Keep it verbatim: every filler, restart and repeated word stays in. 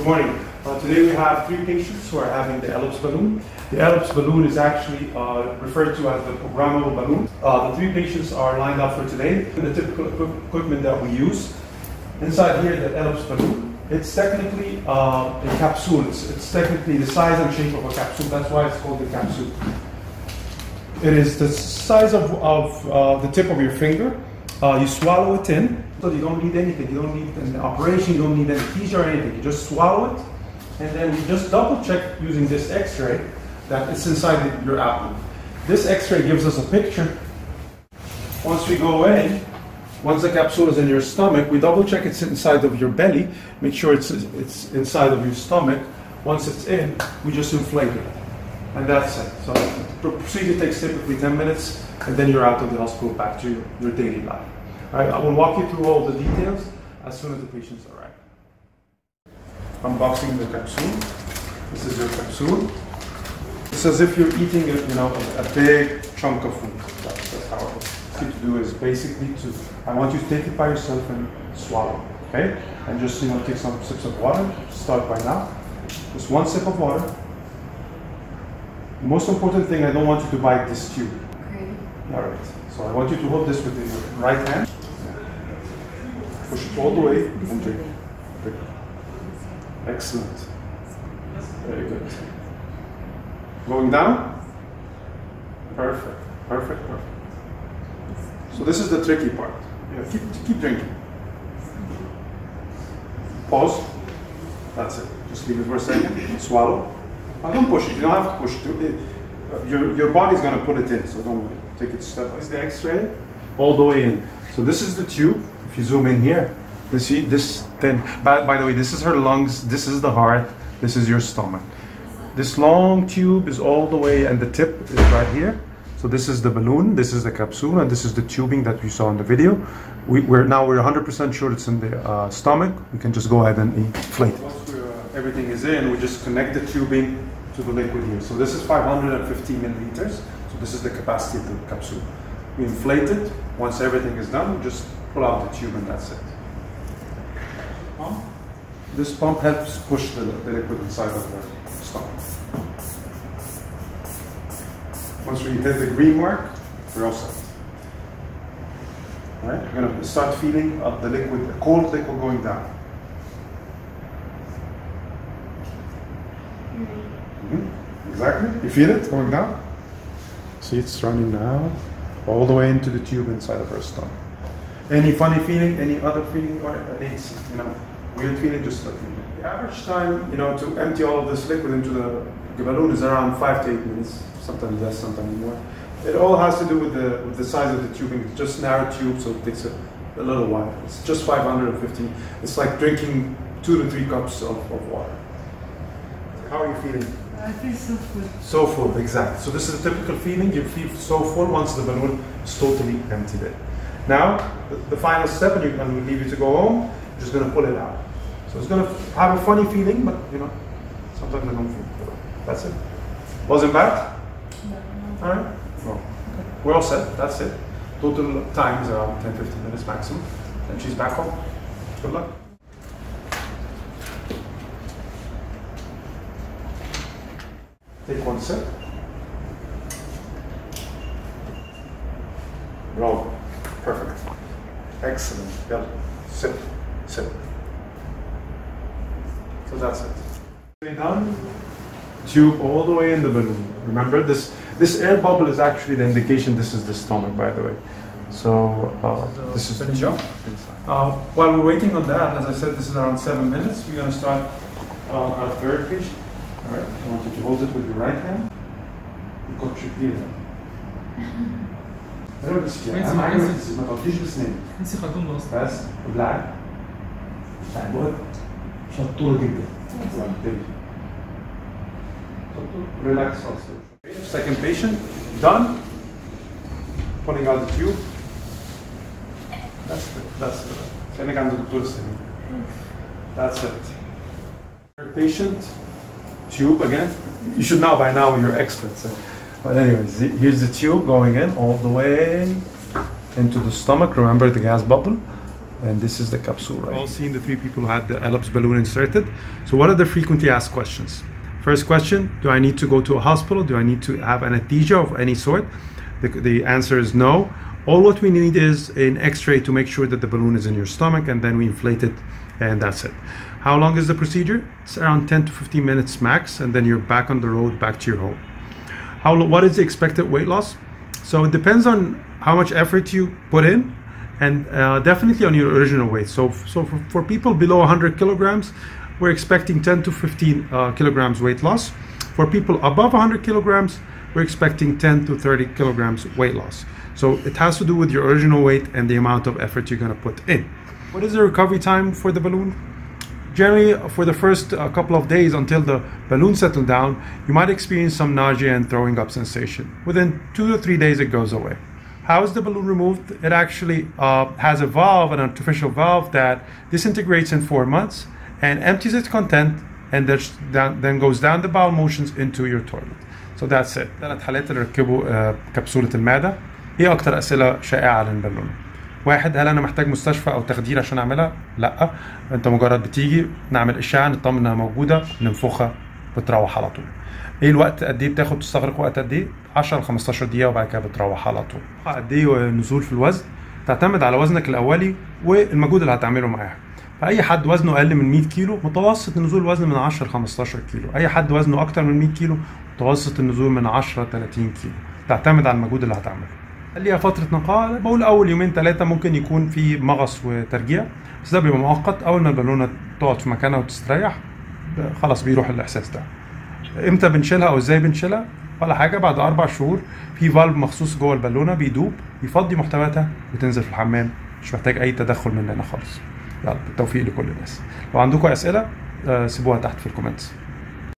Good morning. Uh, today we have three patients who are having the ellipse balloon. The ellipse balloon is actually uh, referred to as the programmable balloon. Uh, the three patients are lined up for today. The typical equipment that we use inside here, the ellipse balloon, it's technically uh, a capsule. It's, it's technically the size and shape of a capsule. That's why it's called a capsule. It is the size of, of uh, the tip of your finger. Uh, you swallow it in, so you don't need anything. You don't need an operation, you don't need anesthesia or anything. You just swallow it, and then you just double check using this x-ray that it's inside your abdomen. This x-ray gives us a picture. Once we go in, once the capsule is in your stomach, we double check it's inside of your belly, make sure it's, it's inside of your stomach. Once it's in, we just inflate it. And that's it. So the procedure takes typically ten minutes, and then you're out of the hospital back to your, your daily life. All right, I will walk you through all the details as soon as the patients arrive. Unboxing the capsule. This is your capsule. It's as if you're eating a, you know, a, a big chunk of food. That's, that's how it is. What you to do is basically to, I want you to take it by yourself and swallow, okay? And just, you know, take some sips of water. Start by now. Just one sip of water. The most important thing, I don't want you to bite this tube. Okay. All right. So I want you to hold this with your right hand. Push it all the way and drink. Good. Excellent. Very good. Going down? Perfect. Perfect. Perfect. So this is the tricky part. Yeah, keep, keep drinking. Pause. That's it. Just leave it for a second. Swallow. I don't push it, you don't have to push it. Your, your body's going to put it in, so don't worry. Take it step by step. It's the x-ray, all the way in. So this is the tube. If you zoom in here, you see this thin. By, by the way, this is her lungs, this is the heart, this is your stomach. This long tube is all the way, and the tip is right here. So this is the balloon, this is the capsule, and this is the tubing that you saw in the video. We, we're, now we're one hundred percent sure it's in the uh, stomach. We can just go ahead and inflate it. Once we're, uh, everything is in, we just connect the tubing to the liquid here. So this is five hundred fifty milliliters. So this is the capacity of the capsule. We inflate it. Once everything is done, we just pull out the tube and that's it. Pump. This pump helps push the, the liquid inside of the stomach. Once we hit the green mark, we're all set. All right, we're going to start feeling of the liquid, the cold liquid going down. Mm-hmm. Exactly. You feel it going down? See, it's running now all the way into the tube inside of her stomach. Any funny feeling, any other feeling, or any, you know, weird feeling, just let me know. The average time, you know, to empty all of this liquid into the, the balloon is around five to eight minutes, sometimes less, sometimes more. It all has to do with the, with the size of the tubing. It's just narrow tube, so it takes a, a little while. It's just five hundred fifty. It's like drinking two to three cups of, of water. How are you feeling? I feel so full. So full, exactly. So this is a typical feeling. You feel so full once the balloon is totally emptied in. Now, the, the final step, and when we leave you to go home, you're just going to pull it out. So it's going to have a funny feeling, but you know, sometimes I don't feel full. That's it. Wasn't bad? No. All right? No. Okay. We're all set. That's it. Total time is around ten to fifteen minutes maximum. And she's back home. Good luck. Take one sip. Roll. Perfect. Excellent. Yep. Sip. Sip. So that's it. We're done. Tube all the way in the balloon. Remember, this this air bubble is actually the indication this is the stomach, by the way. So uh, this is the job. Uh, while we're waiting on that, as I said, this is around seven minutes. We're going to start uh, our third patient. All right, I want you to hold it with your right hand. Relax also. Second patient, done. Pulling out the tube. That's it. That's it. That's it. Third patient. Tube again. You should know by now, you're experts. But anyways, here's the tube going in all the way into the stomach. Remember the gas bubble. and this is the capsule, right? We've all seen the three people who had the ellipse balloon inserted. So what are the frequently asked questions? First question, do I need to go to a hospital? Do I need to have anesthesia of any sort? The, the answer is no. All what we need is an x-ray to make sure that the balloon is in your stomach, and then we inflate it, and that's it. How long is the procedure? It's around ten to fifteen minutes max, and then you're back on the road, back to your home. How, what is the expected weight loss? So it depends on how much effort you put in, and uh, definitely on your original weight. So, so for, for people below one hundred kilograms, we're expecting ten to fifteen uh, kilograms weight loss. For people above one hundred kilograms, we're expecting ten to thirty kilograms weight loss. So it has to do with your original weight and the amount of effort you're gonna put in. What is the recovery time for the balloon? Generally, for the first uh, couple of days until the balloon settles down, you might experience some nausea and throwing up sensation. Within two to three days, it goes away. How is the balloon removed? It actually uh, has a valve, an artificial valve that disintegrates in four months and empties its content, and then goes down the bowel motions into your toilet. So that's it. ثلاث حالات اللي ركبوا كبسولة المعدة. هي أكتر أسئلة شائعة عن البالون. واحد، هل أنا محتاج مستشفى أو تخدير عشان أعملها؟ لأ، أنت مجرد بتيجي نعمل إشعة نطمن إنها موجودة ننفخها بتروح على طول. إيه الوقت قد إيه بتاخد؟ تستغرق وقت قد إيه؟ عشرة لخمستاشر دقيقة وبعد كده بتروح على طول. قد إيه نزول في الوزن؟ تعتمد على وزنك الأولي والمجهود اللي هتعمله معاها. اي حد وزنه اقل من مية كيلو متوسط النزول وزن من عشرة لخمستاشر كيلو، اي حد وزنه اكتر من مية كيلو متوسط النزول من عشرة لتلاتين كيلو، تعتمد على المجهود اللي هتعمله. قال لي فتره نقاء، بقول اول يومين ثلاثه ممكن يكون في مغص وترجيع، بس ده بيبقى مؤقت. اول ما البالونه تقعد في مكانها وتستريح خلاص بيروح الاحساس ده. امتى بنشيلها او ازاي بنشيلها؟ ولا حاجه، بعد اربع شهور في فالف مخصوص جوه البالونه بيدوب يفضي محتوياتها وتنزل في الحمام، مش محتاج اي تدخل مننا خالص. يلا بالتوفيق لكل الناس. لو عندكم أسئلة سيبوها تحت في الكومنتس.